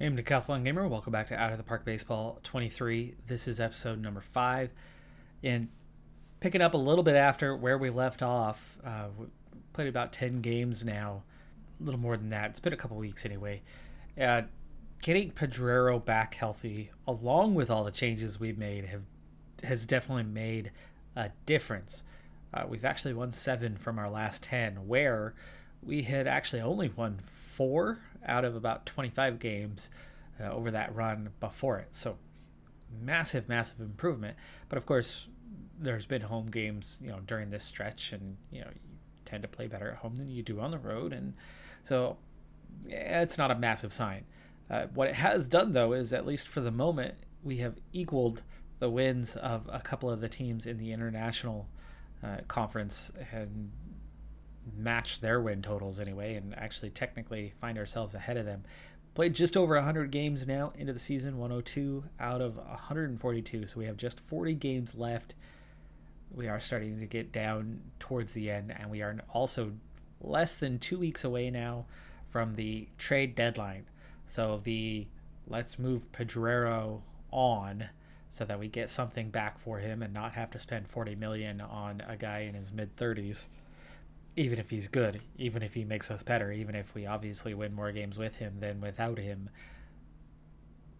Hey, I'm Decathlon Gamer. Welcome back to Out of the Park Baseball 23. This is episode number 5. And picking up a little bit after where we left off, we played about 10 games now, a little more than that. It's been a couple weeks anyway. Getting Pedrero back healthy, along with all the changes we've made, has definitely made a difference. We've actually won 7 from our last 10, where we had actually only won 4 out of about 25 games over that run before it. So massive improvement. But of course, there's been home games, you know, during this stretch, and you know, you tend to play better at home than you do on the road, and so it's not a massive sign. What it has done, though, is at least for the moment, we have equaled the wins of a couple of the teams in the international conference and match their win totals anyway, and actually technically find ourselves ahead of them. Played just over 100 games now into the season, 102 out of 142, so we have just 40 games left. We are starting to get down towards the end, and we are also less than 2 weeks away now from the trade deadline. So the let's move Pedrero on so that we get something back for him and not have to spend $40 million on a guy in his mid-30s. Even if he's good, even if he makes us better, even if we obviously win more games with him than without him,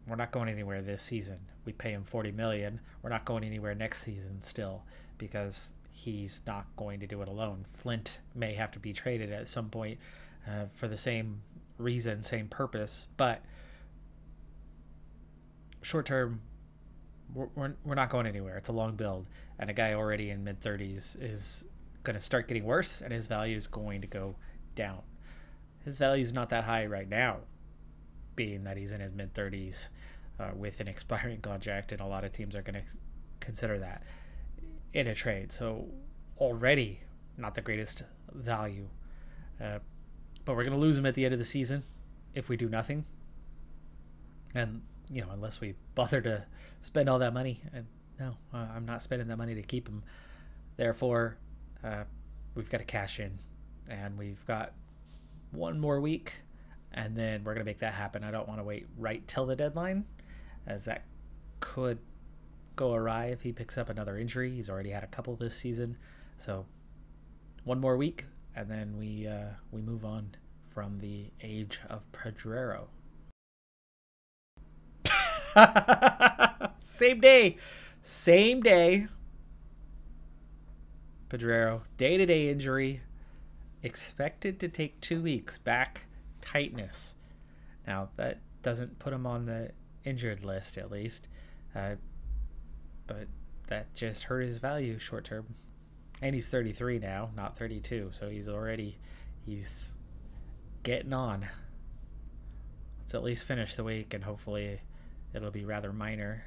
we're not going anywhere this season. We pay him $40 million. We're not going anywhere next season still, because he's not going to do it alone. Flint may have to be traded at some point for the same reason, same purpose, but short term, we're not going anywhere. It's a long build, and a guy already in mid-30s is going to start getting worse, and his value is going to go down. His value is not that high right now, being that he's in his mid-30s with an expiring contract, and a lot of teams are going to consider that in a trade. So already not the greatest value, but we're going to lose him at the end of the season if we do nothing. And you know, unless we bother to spend all that money, and no, I'm not spending that money to keep him. Therefore, we've got to cash in, and we've got one more week, and then we're going to make that happen. I don't want to wait right till the deadline, as that could go awry if he picks up another injury. He's already had a couple this season. So one more week, and then we move on from the age of Pedrero. Same day. Pedrero, day-to-day injury, expected to take 2 weeks, back tightness. Now, that doesn't put him on the injured list, at least, but that just hurt his value short-term. And he's 33 now, not 32, so he's getting on. Let's at least finish the week, and hopefully it'll be rather minor.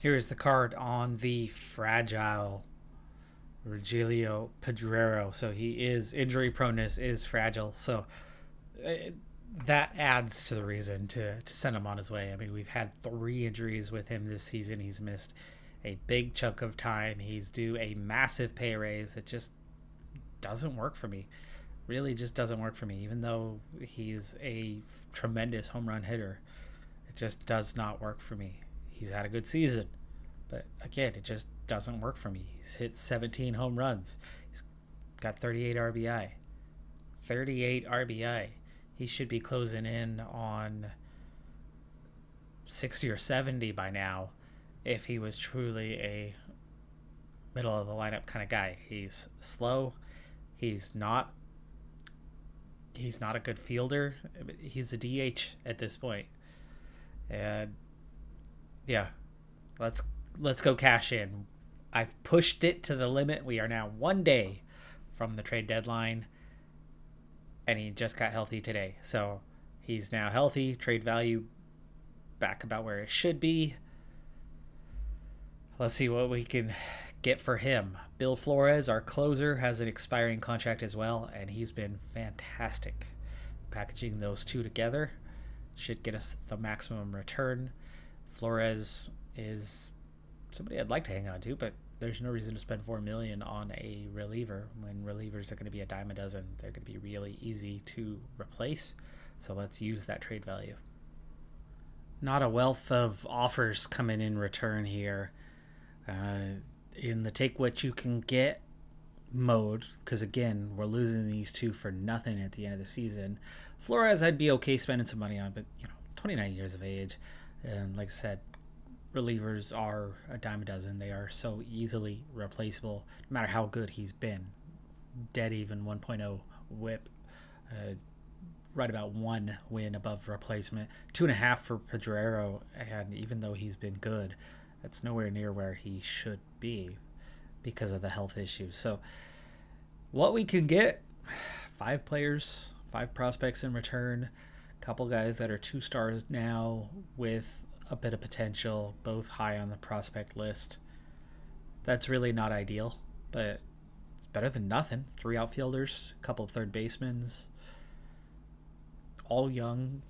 Here's the card on the fragile Rogelio Pedrero. So he is injury proneness is fragile, so that adds to the reason to send him on his way. I mean, we've had 3 injuries with him this season. He's missed a big chunk of time. He's due a massive pay raise. It just doesn't work for me. Really just doesn't work for me, even though he's a tremendous home run hitter. It just does not work for me. He's had a good season, but again, it just doesn't work for me. He's hit 17 home runs. He's got 38 RBI. 38 RBI. He should be closing in on 60 or 70 by now if he was truly a middle-of-the-lineup kind of guy. He's slow. He's not a good fielder. He's a DH at this point. And yeah, let's go cash in. I've pushed it to the limit. We are now 1 day from the trade deadline, and he just got healthy today. So he's now healthy, trade value back about where it should be. Let's see what we can get for him. Bill Flores, our closer, has an expiring contract as well, and he's been fantastic. Packaging those two together should get us the maximum return. Flores is somebody I'd like to hang on to, but there's no reason to spend $4 million on a reliever when relievers are going to be a dime a dozen. They're going to be really easy to replace. So let's use that trade value. not a wealth of offers coming in return here in the take what you can get mode, because again, we're losing these two for nothing at the end of the season. Flores, I'd be okay spending some money on, but you know, 29 years of age, and like I said, relievers are a dime a dozen. They are so easily replaceable, no matter how good he's been. Dead even 1.0 WHIP, right about one win above replacement, 2.5 for Pedrero, and even though he's been good, that's nowhere near where he should be because of the health issues. So what we can get, 5 players, 5 prospects in return, a couple guys that are 2 stars now with a bit of potential, both high on the prospect list. That's really not ideal, but it's better than nothing. 3 outfielders, a couple of third basemen, all young.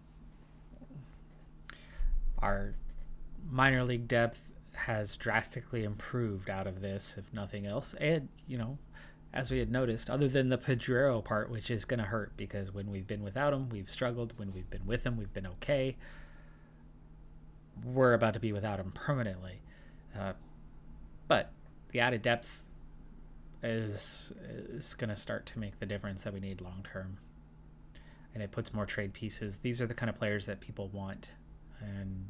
Our minor league depth has drastically improved out of this, if nothing else. And, you know, as we had noticed, other than the Pedrero part, which is going to hurt, because when we've been without him, we've struggled. When we've been with him, we've been okay. We're about to be without him permanently. But the added depth is going to start to make the difference that we need long term. And it puts more trade pieces. These are the kind of players that people want. And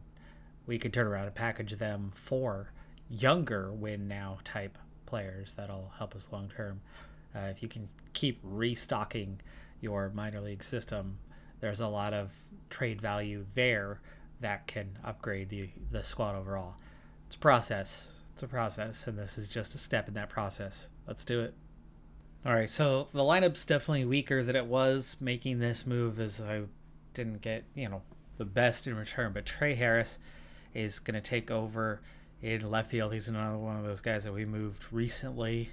we could turn around and package them for younger win now type players that'll help us long term. If you can keep restocking your minor league system, there's a lot of trade value there that can upgrade the squad overall. It's a process. It's a process, and this is just a step in that process. Let's do it. All right, so the lineup's definitely weaker than it was. Making this move is I didn't get, you know, the best in return, but Trey Harris is going to take over in left field. He's another one of those guys that we moved recently,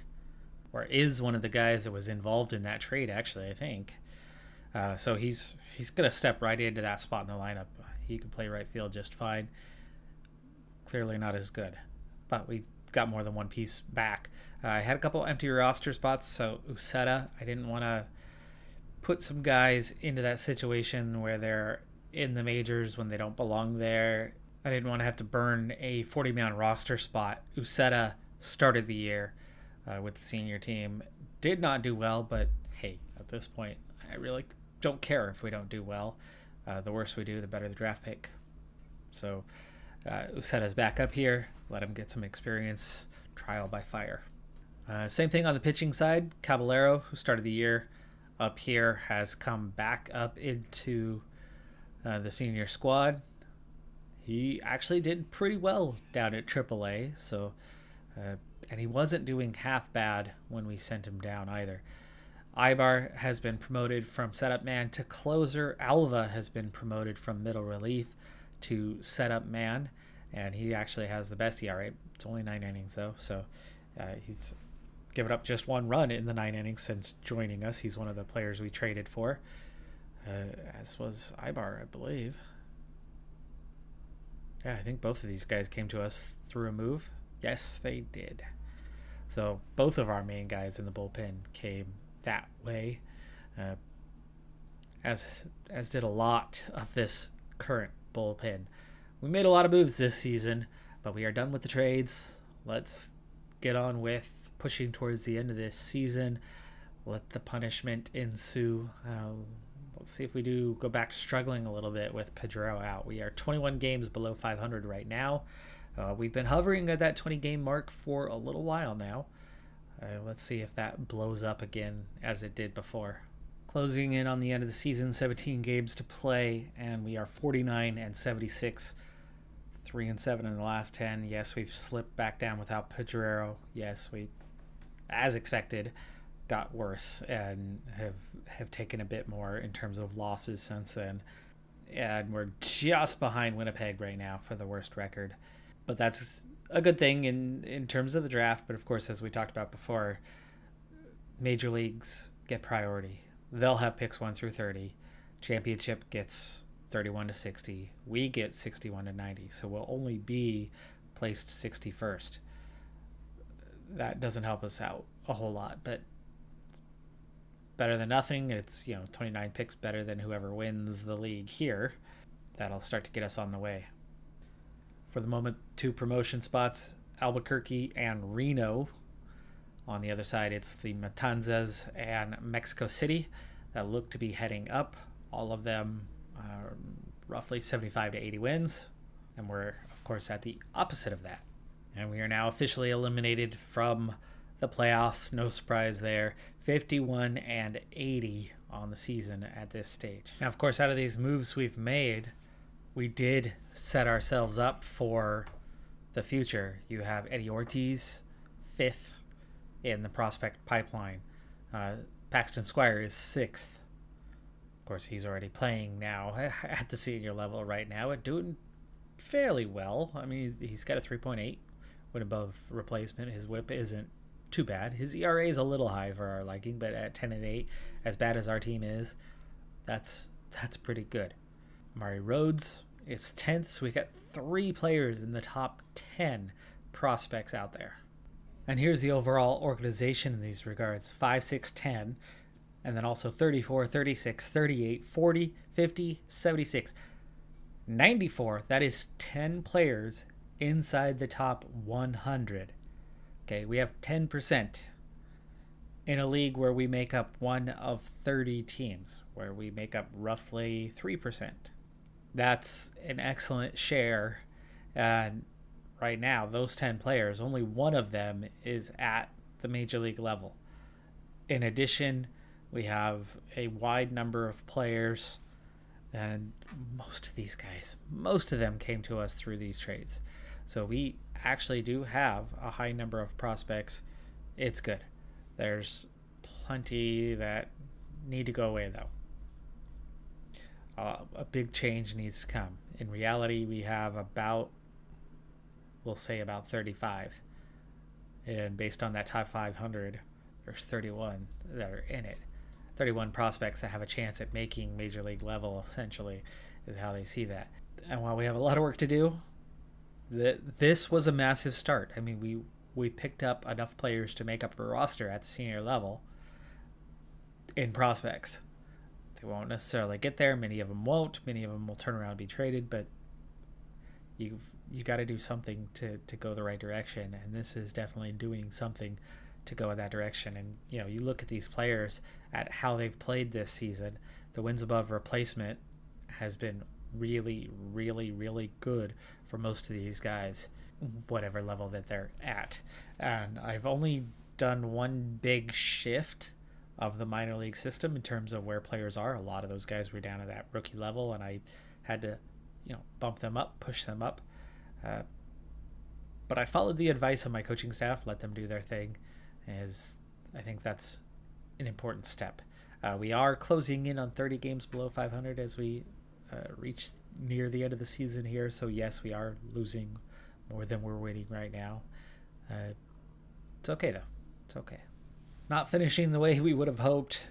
or is one of the guys that was involved in that trade, actually, I think. So he's going to step right into that spot in the lineup. He could play right field just fine. Clearly not as good, but we got more than one piece back. I had a couple empty roster spots, so Useta, I didn't want to put some guys into that situation where they're in the majors when they don't belong there. I didn't want to have to burn a 40-man roster spot. Useta started the year with the senior team. Did not do well, but hey, at this point, I really don't care if we don't do well. The worse we do, the better the draft pick. So Useta's back up here. Let him get some experience. Trial by fire. Same thing on the pitching side. Caballero, who started the year up here, has come back up into the senior squad. He actually did pretty well down at AAA. So, and he wasn't doing half bad when we sent him down either. Ibar has been promoted from setup man to closer. Alva has been promoted from middle relief to setup man, and he actually has the best ERA. It's only 9 innings, though, so he's given up just 1 run in the 9 innings since joining us. He's one of the players we traded for, as was Ibar, I believe. Yeah, I think both of these guys came to us through a move. Yes, they did. So both of our main guys in the bullpen came that way, as did a lot of this current bullpen. We made a lot of moves this season, but we are done with the trades. Let's get on with pushing towards the end of this season. Let the punishment ensue. Let's see if we do go back to struggling a little bit with Pedrero out. We are 21 games below 500 right now. We've been hovering at that 20-game mark for a little while now. Let's see if that blows up again as it did before. Closing in on the end of the season, 17 games to play, and we are 49-76, 3-7 in the last 10. Yes, we've slipped back down without Pedrero. Yes, we, as expected, got worse and have taken a bit more in terms of losses since then. And we're just behind Winnipeg right now for the worst record. But that's a good thing in terms of the draft, but of course, as we talked about before, major leagues get priority. They'll have picks 1 through 30. Championship gets 31 to 60. We get 61 to 90, so we'll only be placed 61st. That doesn't help us out a whole lot, but it's better than nothing. It's, you know, 29 picks better than whoever wins the league here. That'll start to get us on the way. for the moment, two promotion spots, Albuquerque and Reno. On the other side, it's the Matanzas and Mexico City that look to be heading up. All of them are roughly 75 to 80 wins. And we're, of course, at the opposite of that. And we are now officially eliminated from the playoffs. No surprise there. 51 and 80 on the season at this stage. Now, of course, out of these moves we've made, we did set ourselves up for the future. You have Eddie Ortiz, 5th in the prospect pipeline. Paxton Squire is 6th. Of course, he's already playing now at the senior level right now and doing fairly well. I mean, he's got a 3.8 win above replacement. His whip isn't too bad. His ERA is a little high for our liking, but at 10 and 8, as bad as our team is, that's pretty good. Mari Rhodes is 10th, so we got 3 players in the top 10 prospects out there. And here's the overall organization in these regards: 5, 6, 10, and then also 34, 36, 38, 40, 50, 76, 94. That is 10 players inside the top 100. Okay, we have 10% in a league where we make up one of 30 teams, where we make up roughly 3%. That's an excellent share. And right now, those 10 players, only one of them is at the major league level. In addition, we have a wide number of players, and most of these guys, most of them came to us through these trades. So we actually do have a high number of prospects. It's good. There's plenty that need to go away, though. A big change needs to come. In reality, we have about, we'll say about 35. And based on that top 500, there's 31 that are in it. 31 prospects that have a chance at making major league level, essentially, is how they see that. And while we have a lot of work to do, this was a massive start. I mean, we picked up enough players to make up a roster at the senior level in prospects. They won't necessarily get there. Many of them won't. Many of them will turn around and be traded, but you got to do something to go the right direction, and this is definitely doing something to go in that direction. And, you know, you look at these players, at how they've played this season. The wins above replacement has been really good for most of these guys, whatever level that they're at. And I've only done one big shift of the minor league system in terms of where players are. A lot of those guys were down at that rookie level, and I had to, you know, bump them up, push them up. But I followed the advice of my coaching staff, let them do their thing. I think that's an important step. We are closing in on 30 games below 500 as we reach near the end of the season here, so yes, we are losing more than we're winning right now. It's okay, though. It's okay. Not finishing the way we would have hoped,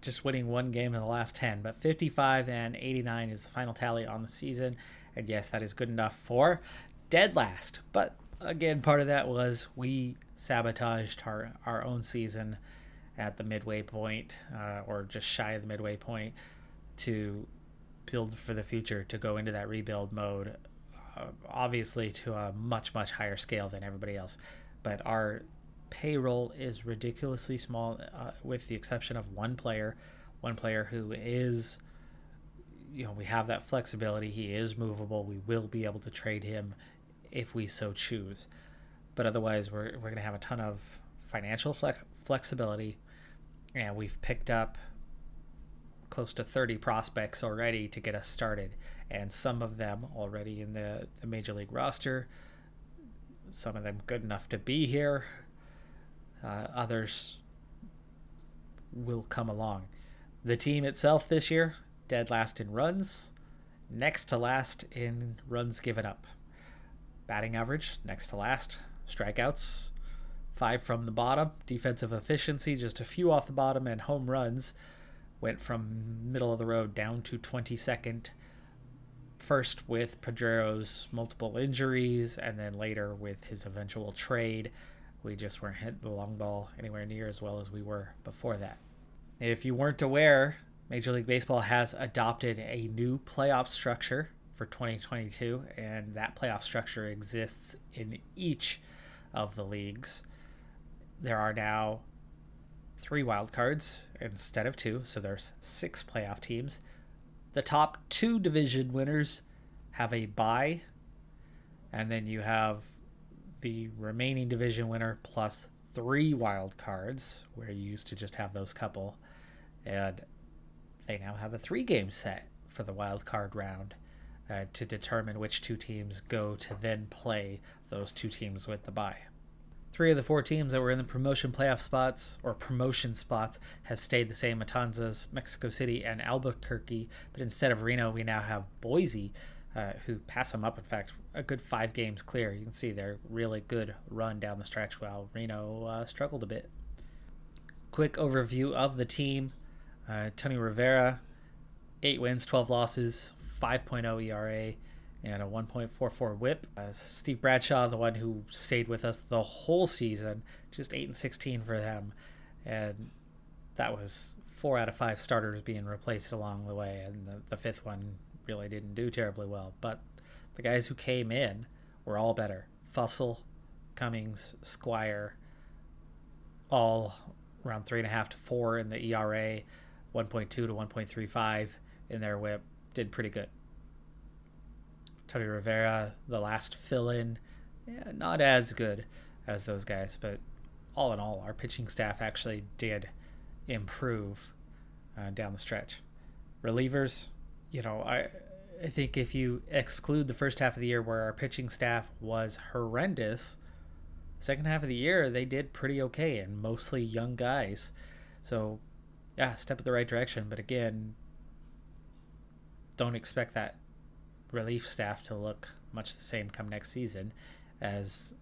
just winning one game in the last 10, but 55 and 89 is the final tally on the season, and yes, that is good enough for dead last. But again, part of that was we sabotaged our own season at the midway point, or just shy of the midway point, to build for the future, to go into that rebuild mode, obviously to a much higher scale than everybody else. But our payroll is ridiculously small, with the exception of one player who is, you know, we have that flexibility. He is movable. We will be able to trade him if we so choose, but otherwise we're gonna have a ton of financial flexibility. And we've picked up close to 30 prospects already to get us started, and some of them already in the major league roster, some of them good enough to be here, others will come along. The team itself this year, dead last in runs, next to last in runs given up, batting average next to last, strikeouts 5 from the bottom, defensive efficiency just a few off the bottom, and home runs went from middle of the road down to 22nd, first with Pedrero's multiple injuries, and then later with his eventual trade. We just weren't hitting the long ball anywhere near as well as we were before that. If you weren't aware, Major League Baseball has adopted a new playoff structure for 2022, and that playoff structure exists in each of the leagues. There are now 3 wildcards instead of 2, so there's 6 playoff teams. The top 2 division winners have a bye, and then you have the remaining division winner plus 3 wildcards, where you used to just have those couple, and they now have a 3-game set for the wildcard round to determine which 2 teams go to then play those 2 teams with the bye. 3 of the 4 teams that were in the promotion playoff spots or promotion spots have stayed the same: Matanzas, Mexico City, and Albuquerque. But instead of Reno, we now have Boise, who pass them up. In fact, a good 5 games clear. You can see their really good run down the stretch while Reno struggled a bit. Quick overview of the team. Tony Rivera, 8 wins, 12 losses, 5.0 ERA, and a 1.44 WHIP. Steve Bradshaw, the one who stayed with us the whole season, just 8-16 for them, and that was 4 out of 5 starters being replaced along the way, and the 5th one really didn't do terribly well. But the guys who came in were all better. Fussell, Cummings, Squire, all around 3.5 to 4 in the ERA, 1.2 to 1.35 in their WHIP. Did pretty good. Tony Rivera, the last fill-in, not as good as those guys, but all in all, our pitching staff actually did improve down the stretch. Relievers, you know, I think if you exclude the first half of the year where our pitching staff was horrendous, second half of the year they did pretty okay, and mostly young guys. So yeah, step in the right direction, but again, don't expect that relief staff to look much the same come next season, as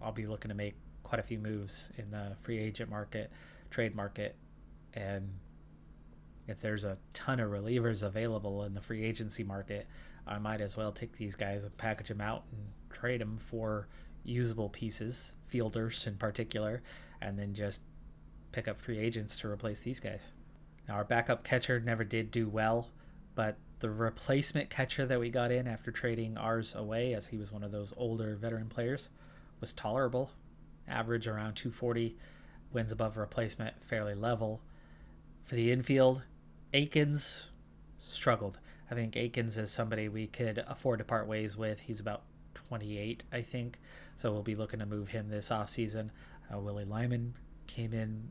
I'll be looking to make quite a few moves in the free agent market, trade market, and if there's a ton of relievers available in the free agency market, I might as well take these guys and package them out and trade them for usable pieces, fielders in particular, and then just pick up free agents to replace these guys. Now, our backup catcher never did do well, but the replacement catcher that we got in after trading ours away, as he was one of those older veteran players, was tolerable. Average around 240, wins above replacement, fairly level. For the infield, Akins struggled. I think Akins is somebody we could afford to part ways with. He's about 28, I think, so we'll be looking to move him this offseason. Willie Lyman came in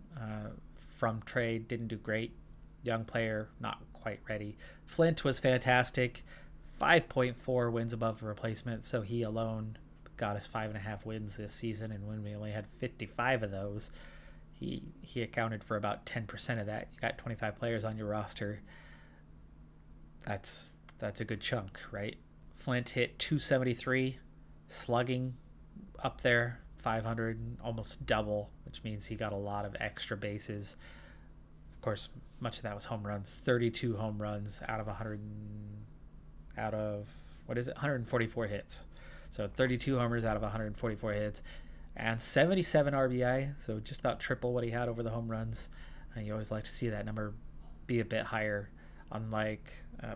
from trade, didn't do great. Young player, not quite ready. Flint was fantastic, 5.4 wins above replacement, so he alone got us 5.5 wins this season, and when we only had 55 of those, he accounted for about 10% of that. You got 25 players on your roster. That's a good chunk, right? Flint hit .273, slugging up there, 500, almost double, which means he got a lot of extra bases. Of course, much of that was home runs. 32 home runs out of 144 hits. So 32 homers out of 144 hits, and 77 RBI. So just about triple what he had over the home runs. And you always like to see that number be a bit higher, unlike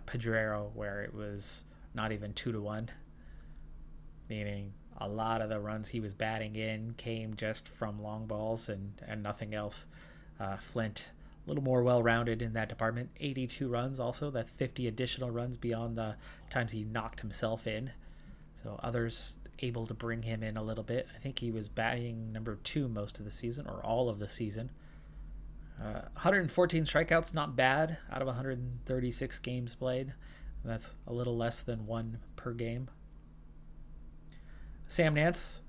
Pedrero, where it was not even 2-to-1, meaning a lot of the runs he was batting in came just from long balls and nothing else. Flint, a little more well-rounded in that department. 82 runs also. That's 50 additional runs beyond the times he knocked himself in. So others able to bring him in a little bit. I think he was batting number 2 most of the season, or all of the season. 114 strikeouts, not bad, out of 136 games played. And that's a little less than 1 per game. Sam Nance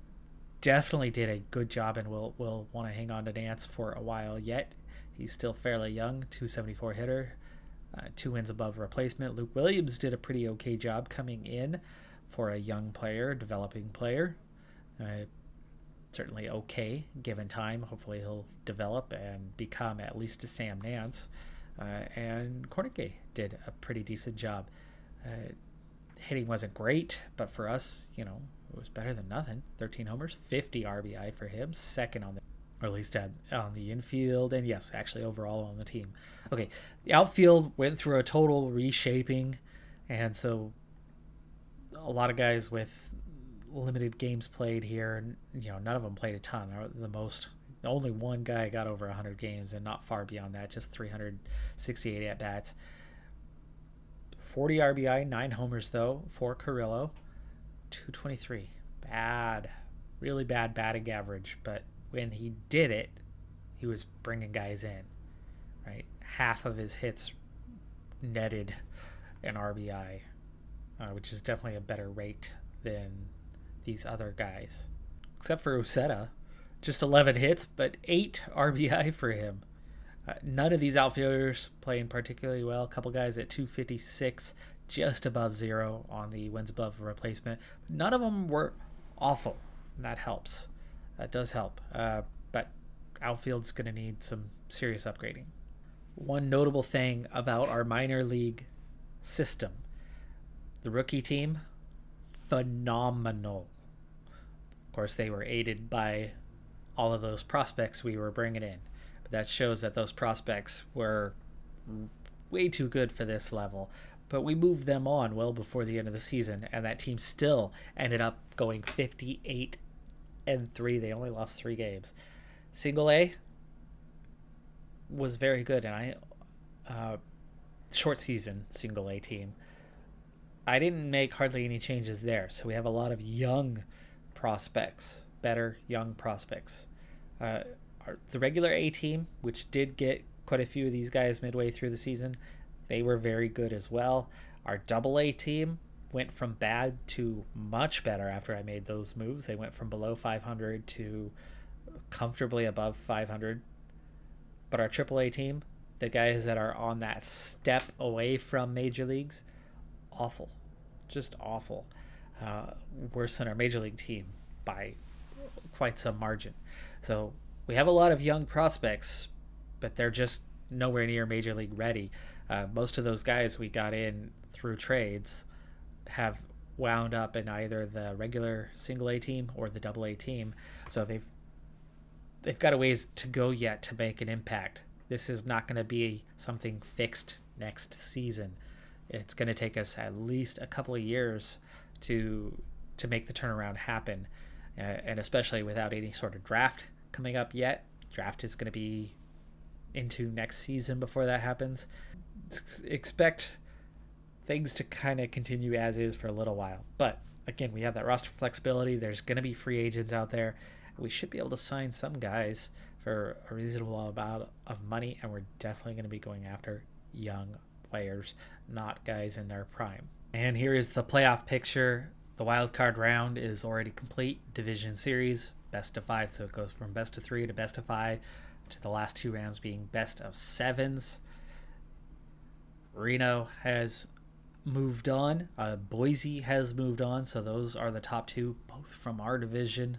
definitely did a good job, and we'll want to hang on to Nance for a while yet. He's still fairly young, .274 hitter, 2 wins above replacement. Luke Williams did a pretty okay job coming in for a young player, developing player. Certainly okay, given time. Hopefully he'll develop and become at least a Sam Nance. And Cornickay did a pretty decent job. Hitting wasn't great, but for us, you know, it was better than nothing. 13 homers, 50 RBI for him, 2nd on the... or at least on the infield, and yes, actually overall on the team. Okay, the outfield went through a total reshaping, and so a lot of guys with limited games played here, and you know, none of them played a ton. Only one guy got over 100 games, and not far beyond that, just 368 at bats. 40 RBI, 9 homers though for Carrillo, 223. Bad, really bad batting average, but when he did it, he was bringing guys in, right? Half of his hits netted an RBI, which is definitely a better rate than these other guys, except for Useta. Just 11 hits, but 8 RBI for him. None of these outfielders playing particularly well. A couple guys at 256, just above zero on the wins above replacement. None of them were awful, and that helps. That does help. But outfield's going to need some serious upgrading. One notable thing about our minor league system, the rookie team, phenomenal. Of course, they were aided by all of those prospects we were bringing in, but that shows that those prospects were way too good for this level, but we moved them on well before the end of the season, and that team still ended up going 58-3. They only lost 3 games. Single A was very good, and short season single A team, I didn't make hardly any changes there, so we have a lot of young prospects, better young prospects. The regular A team, which did get quite a few of these guys midway through the season, they were very good as well. Our double A team went from bad to much better after I made those moves. They went from below 500 to comfortably above 500. But our triple A team, the guys that are on that step away from major leagues, awful, just awful. Worse than our major league team by quite some margin. So we have a lot of young prospects, but they're just nowhere near major league ready. Most of those guys we got in through trades have wound up in either the regular single A team or the double A team, so they've got a ways to go yet to make an impact. This is not going to be something fixed next season. It's going to take us at least a couple of years to make the turnaround happen. And especially without any sort of draft coming up yet. Draft is going to be into next season before that happens. Expect things to kind of continue as is for a little while. But again, we have that roster flexibility. There's going to be free agents out there. We should be able to sign some guys for a reasonable amount of money, and we're definitely going to be going after young players, not guys in their prime. And here is the playoff picture. The wild card round is already complete. Division series, best of 5, so it goes from best of 3 to best of 5, to the last 2 rounds being best of 7s. Reno has moved on. Boise has moved on, so those are the top 2, both from our division.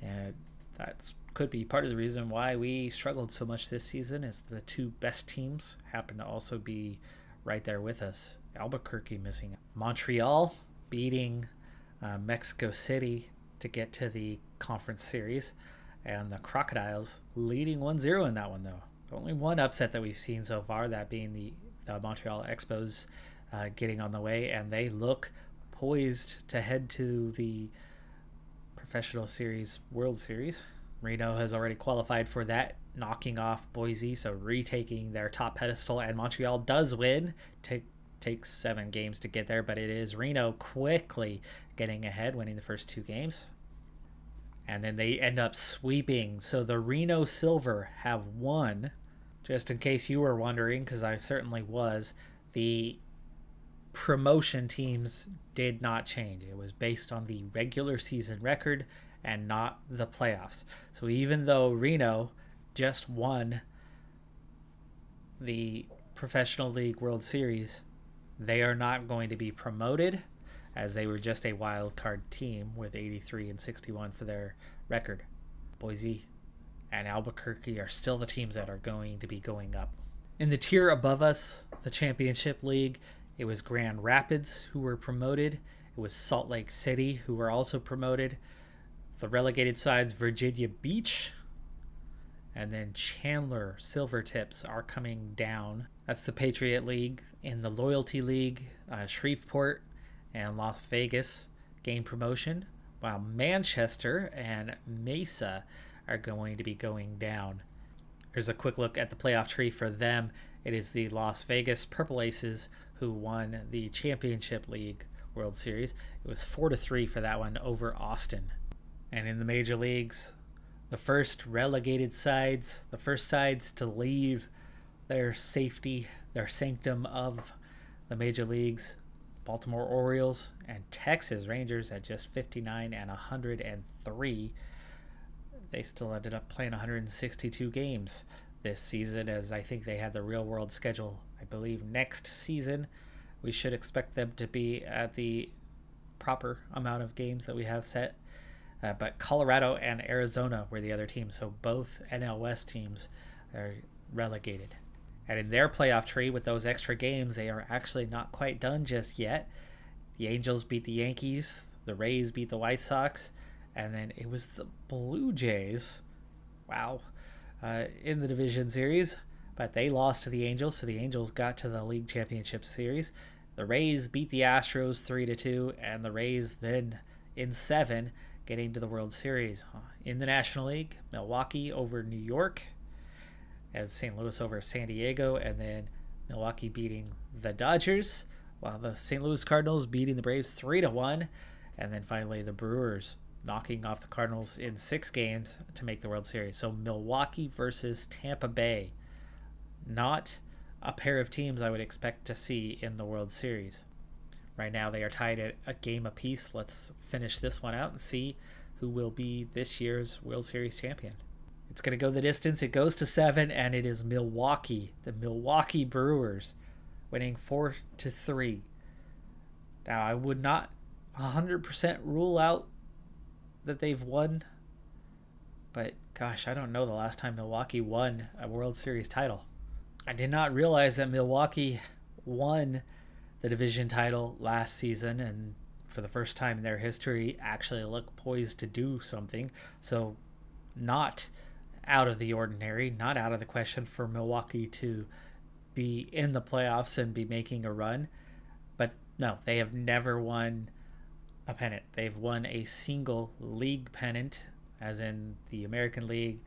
And that could be part of the reason why we struggled so much this season, is the 2 best teams happen to also be right there with us. Albuquerque missing. Montreal beating Mexico City to get to the conference series, and the Crocodiles leading 1-0 in that one though. Only one upset that we've seen so far, that being the Montreal Expos getting on the way, and they look poised to head to the Professional Series World Series. Reno has already qualified for that, knocking off Boise, so retaking their top pedestal, and Montreal does win. Takes 7 games to get there, but it is Reno quickly getting ahead, winning the first 2 games, and then they end up sweeping. So the Reno Silver have won. Just in case you were wondering, because I certainly was, the promotion teams did not change. It was based on the regular season record and not the playoffs. So even though Reno just won the Professional League World Series, they are not going to be promoted, as they were just a wild card team with 83 and 61 for their record. Boise and Albuquerque are still the teams that are going to be going up. In the tier above us, the Championship League, it was Grand Rapids who were promoted. It was Salt Lake City who were also promoted. The relegated sides, Virginia Beach and then Chandler Silvertips, are coming down. That's the Patriot League. In the Loyalty League, Shreveport and Las Vegas gained promotion, while Manchester and Mesa are going to be going down. Here's a quick look at the playoff tree for them. It is the Las Vegas Purple Aces who won the Championship League World Series. It was 4-3 for that one over Austin. And in the major leagues, the first relegated sides, the first sides to leave their safety, their sanctum of the major leagues, Baltimore Orioles and Texas Rangers at just 59 and 103. They still ended up playing 162 games this season, as I think they had the real world schedule. I believe next season we should expect them to be at the proper amount of games that we have set. But Colorado and Arizona were the other teams, so both NL West teams are relegated. And in their playoff tree, with those extra games, they are actually not quite done just yet. The Angels beat the Yankees, the Rays beat the White Sox, and then it was the Blue Jays, wow, in the division series, but they lost to the Angels, so the Angels got to the League Championship Series. The Rays beat the Astros 3-2, and the Rays then in 7 getting to the World Series. In the National League, Milwaukee over New York, as St. Louis over San Diego, and then Milwaukee beating the Dodgers, while the St. Louis Cardinals beating the Braves 3-1, and then finally the Brewers knocking off the Cardinals in 6 games to make the World Series. So Milwaukee versus Tampa Bay, not a pair of teams I would expect to see in the World Series. Right now they are tied at a game apiece. Let's finish this one out and see who will be this year's World Series champion. It's going to go the distance. It goes to 7, and it is Milwaukee. The Milwaukee Brewers winning 4-3. Now, I would not 100% rule out that they've won, but gosh, I don't know the last time Milwaukee won a World Series title. I did not realize that Milwaukee won the division title last season, and for the first time in their history actually looked poised to do something. So not out of the ordinary, not out of the question for Milwaukee to be in the playoffs and be making a run. But no, they have never won a pennant. They've won a single league pennant, as in the American League,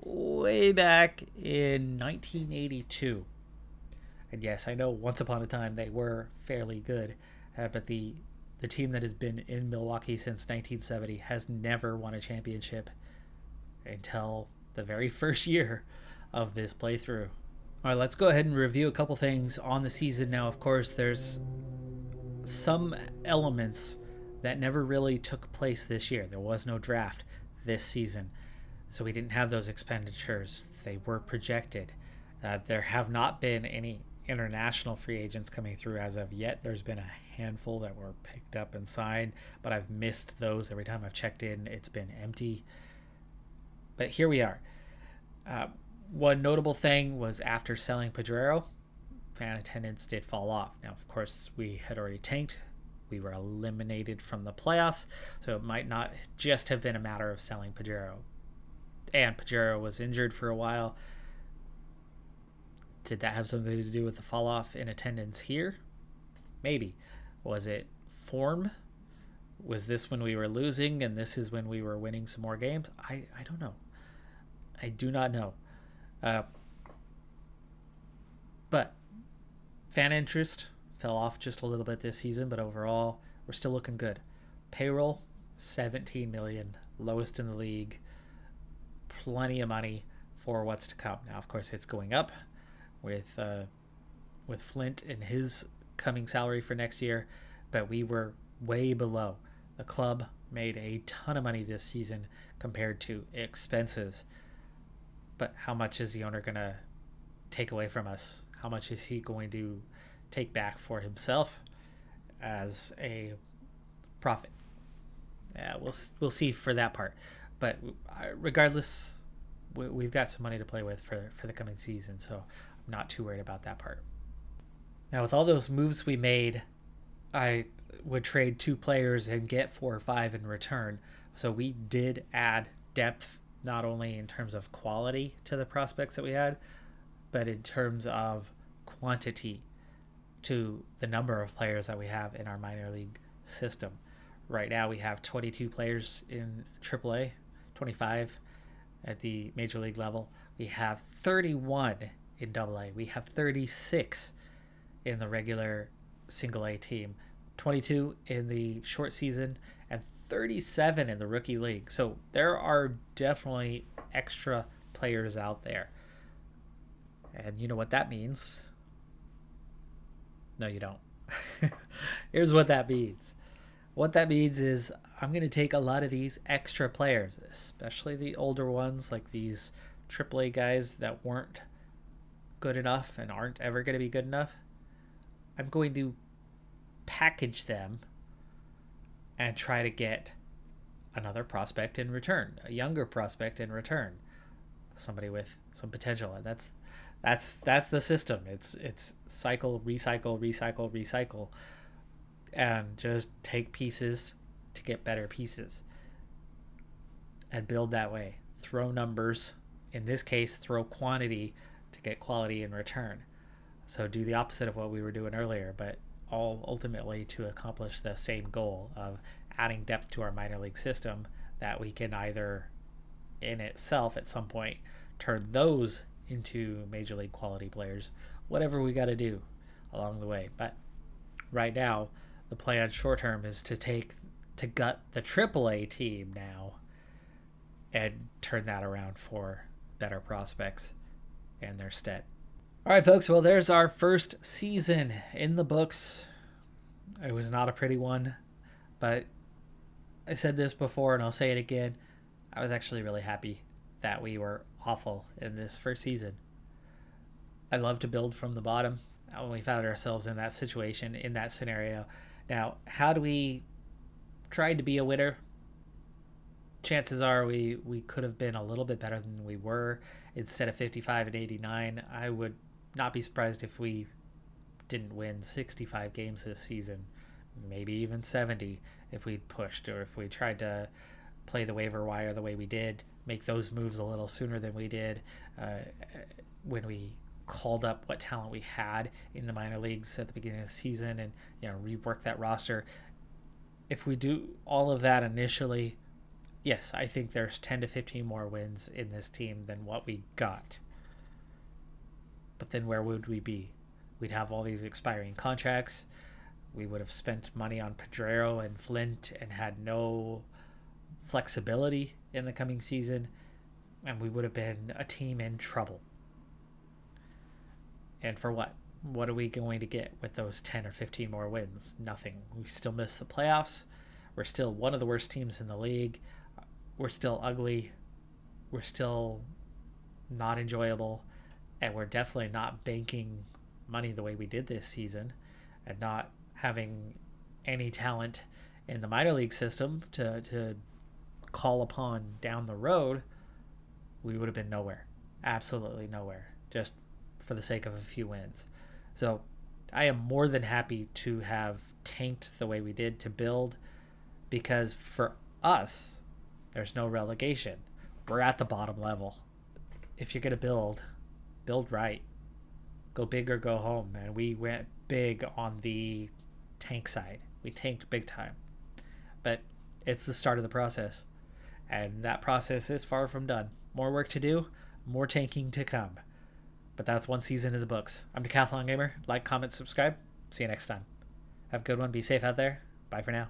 way back in 1982. And yes, I know once upon a time they were fairly good, but the team that has been in Milwaukee since 1970 has never won a championship until the very first year of this playthrough. All right, let's go ahead and review a couple things on the season now. Of course, there's some elements that never really took place this year. There was no draft this season, so we didn't have those expenditures. They were projected. There have not been any international free agents coming through as of yet. There's been a handful that were picked up and signed, but I've missed those. Every time I've checked in, it's been empty. But here we are. One notable thing was after selling Pedrero, fan attendance did fall off. Now, of course, we had already tanked. We were eliminated from the playoffs, so it might not just have been a matter of selling Pedrero. And Pedrero was injured for a while. Did that have something to do with the fall off in attendance here? Maybe. Was it form? Was this when we were losing and this is when we were winning some more games? I don't know. I do not know. But fan interest fell off just a little bit this season, but overall we're still looking good. Payroll, $17 million, lowest in the league. Plenty of money for what's to come. Now, of course, it's going up with Flint and his coming salary for next year, but we were way below. The club made a ton of money this season compared to expenses, but how much is the owner gonna take away from us? How much is he going to take back for himself as a profit? Yeah, we'll see for that part, but regardless, we've got some money to play with for the coming season, so I'm not too worried about that part. Now, with all those moves we made, I would trade 2 players and get 4 or 5 in return. So we did add depth, not only in terms of quality to the prospects that we had, but in terms of quantity to the number of players that we have in our minor league system. Right now we have 22 players in AAA, 25 at the major league level. We have 31 in AA. We have 36 in the regular single A team, 22 in the short season, and 37 in the rookie league. So there are definitely extra players out there. And you know what that means? No, you don't. Here's what that means. What that means is I'm going to take a lot of these extra players, especially the older ones, like these AAA guys that weren't good enough and aren't ever going to be good enough. I'm going to package them and try to get another prospect in return, a younger prospect in return, somebody with some potential. And that's the system. It's cycle, recycle, recycle, recycle, and just take pieces to get better pieces and build that way. Throw numbers, in this case throw quantity, to get quality in return. So do the opposite of what we were doing earlier, but all ultimately to accomplish the same goal of adding depth to our minor league system that we can either in itself at some point turn those into major league quality players, whatever we got to do along the way. But right now the plan short term is to gut the AAA team now and turn that around for better prospects in their stead. All right, folks, well, there's our first season in the books. It was not a pretty one, but I said this before and I'll say it again. I was actually really happy that we were awful in this first season. I love to build from the bottom. And we found ourselves in that situation, in that scenario. Now, had we tried to be a winner, chances are we could have been a little bit better than we were. Instead of 55 and 89, I would not be surprised if we didn't win 65 games this season, maybe even 70 if we'd pushed, or if we tried to play the waiver wire the way we did, make those moves a little sooner than we did, when we called up what talent we had in the minor leagues at the beginning of the season and, you know, rework that roster. If we do all of that initially, yes, I think there's 10 to 15 more wins in this team than what we got. But then where would we be? We'd have all these expiring contracts. We would have spent money on Pedrero and Flint and had no flexibility in the coming season. And we would have been a team in trouble. And for what? What are we going to get with those 10 or 15 more wins? Nothing. We still miss the playoffs. We're still one of the worst teams in the league. We're still ugly. We're still not enjoyable. And we're definitely not banking money the way we did this season, and not having any talent in the minor league system to call upon down the road. We would have been nowhere, absolutely nowhere, just for the sake of a few wins. So I am more than happy to have tanked the way we did to build, because for us, there's no relegation. We're at the bottom level. If you're going to build, build right. Go big or go home. And we went big on the tank side. We tanked big time. But it's the start of the process. And that process is far from done. More work to do, more tanking to come. But that's one season in the books. I'm Decathlon Gamer. Like, comment, subscribe. See you next time. Have a good one. Be safe out there. Bye for now.